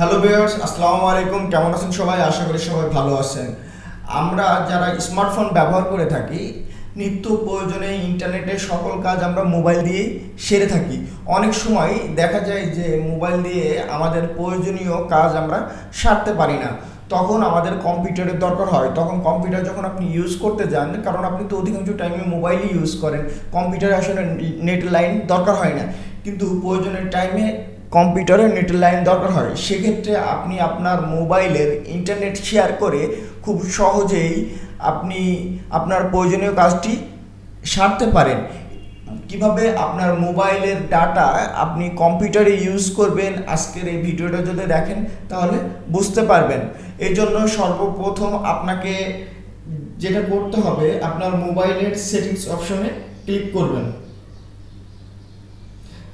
Hello viewers আসসালামু আলাইকুম কেমন আছেন সবাই আশা করি সবাই ভালো আছেন। আমরা যারা স্মার্টফোন ব্যবহার করে থাকি নিত্য প্রয়োজনে ইন্টারনেটের সকল কাজ আমরা মোবাইল দিয়ে সেরে থাকি। অনেক সময় দেখা যায় যে মোবাইল দিয়ে আমাদের প্রয়োজনীয় কাজ আমরা সারতে পারি না, তখন আমাদের কম্পিউটারের দরকার হয়। তখন কম্পিউটার যখন আপনি ইউজ করতে যান, কারণ আপনি তো অধিকাংশ টাইমে মোবাইলই ইউজ করেন, কম্পিউটারে আসলে নেট লাইন দরকার হয় না, কিন্তু প্রয়োজনের টাইমে কম্পিউটারে নেট লাইন দরকার হয়। সেক্ষেত্রে আপনি আপনার মোবাইলের ইন্টারনেট শেয়ার করে খুব সহজেই আপনি আপনার প্রয়োজনীয় কাজটি সারতে পারেন। কিভাবে আপনার মোবাইলের ডাটা আপনি কম্পিউটারে ইউজ করবেন আজকের এই ভিডিওটা যদি দেখেন তাহলে বুঝতে পারবেন। এই জন্য সর্বপ্রথম আপনাকে যেটা করতে হবে, আপনার মোবাইলের সেটিংস অপশনে ক্লিক করবেন।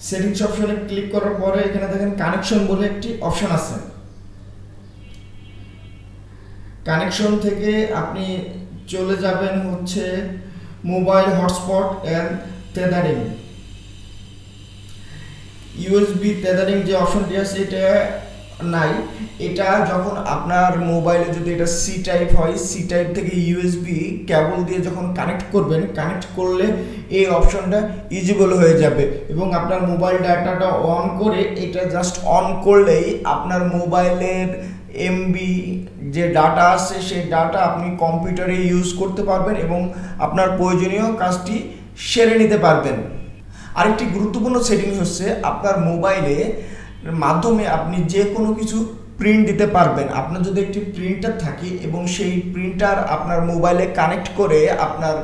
সেটিংস অপশনে ক্লিক করার পরে এখানে দেখেন কানেকশন বলে একটি অপশন আছে। কানেকশন থেকে আপনি চলে যাবেন হচ্ছে mobile hotspot and tethering, USB tethering যে অপশনটি আছে এটা নাই। এটা যখন আপনার মোবাইলে যদি এটা সি টাইপ হয়, সি টাইপ থেকে ইউএসবি কেবল দিয়ে যখন কানেক্ট করবেন, কানেক্ট করলে এই অপশনটা ইজিবল হয়ে যাবে এবং আপনার মোবাইল ডাটাটা অন করে এটা জাস্ট অন করলেই আপনার মোবাইলের এমবি যে ডাটা আছে সেই ডাটা আপনি কম্পিউটারে ইউজ করতে পারবেন এবং আপনার প্রয়োজনীয় কাজটি সেরে নিতে পারবেন। আরেকটি গুরুত্বপূর্ণ সেটিং হচ্ছে আপনার মোবাইলে মাধ্যমে আপনি যে কোনো কিছু প্রিন্ট দিতে পারবেন। আপনার যদি একটি প্রিন্টার থাকে এবং সেই প্রিন্টার আপনার মোবাইলে কানেক্ট করে আপনার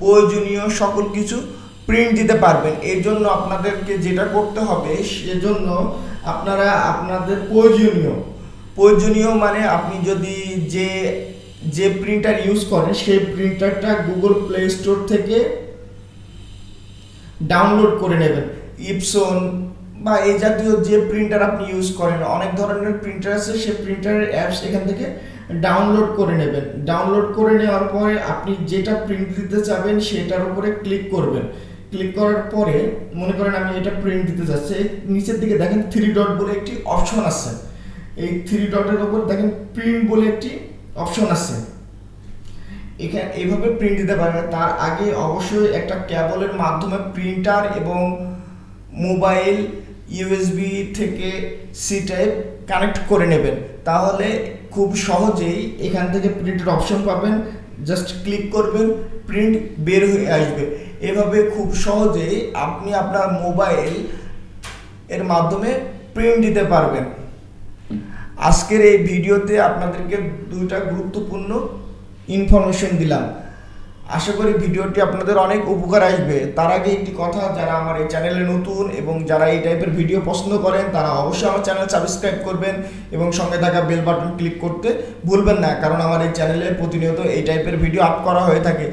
প্রয়োজনীয় সকল কিছু প্রিন্ট দিতে পারবেন। এর জন্য আপনাদেরকে যেটা করতে হবে, সেজন্য আপনারা আপনাদের প্রয়োজনীয় মানে আপনি যদি যে প্রিন্টার ইউজ করেন সেই প্রিন্টারটা গুগল প্লে স্টোর থেকে ডাউনলোড করে নেবেন। ইপসন বা এই জাতীয় যে প্রিন্টার আপনি ইউজ করেন, অনেক ধরনের প্রিন্টার আছে, সেই প্রিন্টারের অ্যাপস এখান থেকে ডাউনলোড করে নেবেন। ডাউনলোড করে নেওয়ার পরে আপনি যেটা প্রিন্ট দিতে চাবেন সেটার উপরে ক্লিক করবেন। ক্লিক করার পরে মনে করেন আমি এটা প্রিন্ট দিতে চাচ্ছি, নিচের দিকে দেখেন থ্রি ডট বলে একটি অপশন আছে। এই থ্রি ডটের উপর দেখেন প্রিন্ট বলে একটি অপশন আছে, এখানে এইভাবে প্রিন্ট দিতে পারবেন। তার আগে অবশ্যই একটা কেবলের মাধ্যমে প্রিন্টার এবং মোবাইল ইউএসবি থেকে সি টাইপ কানেক্ট করে নেবেন, তাহলে খুব সহজেই এখান থেকে প্রিন্টের অপশন পাবেন। জাস্ট ক্লিক করবেন, প্রিন্ট বের হয়ে আসবে। এভাবে খুব সহজেই আপনি আপনার মোবাইল এর মাধ্যমে প্রিন্ট দিতে পারবেন। আজকের এই ভিডিওতে আপনাদেরকে দুইটা গুরুত্বপূর্ণ ইনফরমেশন দিলাম, আশা করি ভিডিওটি আপনাদের অনেক উপকার আসবে। তার আগে একটি কথা, যারা আমার এই চ্যানেলে নতুন এবং যারা এই টাইপের ভিডিও পছন্দ করেন তারা অবশ্যই আমার চ্যানেল সাবস্ক্রাইব করবেন এবং সঙ্গে থাকা বেল বাটন ক্লিক করতে ভুলবেন না, কারণ আমার এই চ্যানেলে প্রতিনিয়ত এই টাইপের ভিডিও আপ করা হয়ে থাকে।